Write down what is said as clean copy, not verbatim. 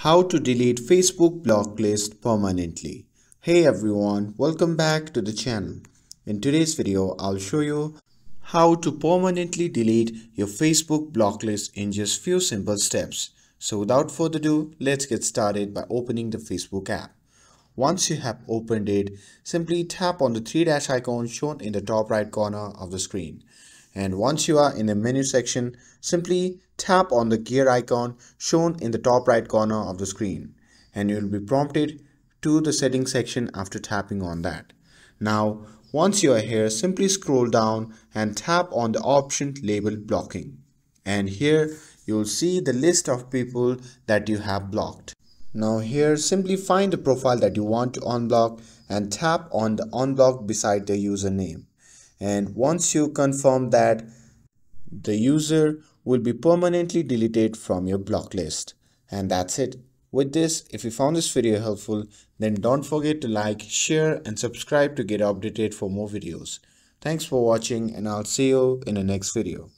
How to delete Facebook block list permanently. Hey everyone, welcome back to the channel. In today's video, I'll show you how to permanently delete your Facebook block list in just few simple steps. So without further ado, let's get started by opening the Facebook app. Once you have opened it, simply tap on the three-dash icon shown in the top right corner of the screen. And once you are in the menu section, simply tap on the gear icon shown in the top right corner of the screen, and you will be prompted to the settings section after tapping on that. Now, once you are here, simply scroll down and tap on the option labeled blocking. And here you will see the list of people that you have blocked. Now here, simply find the profile that you want to unblock and tap on the unblock beside the username. And once you confirm that, the user will be permanently deleted from your block list. And that's it. With this, if you found this video helpful, then don't forget to like, share and subscribe to get updated for more videos. Thanks for watching and I'll see you in the next video.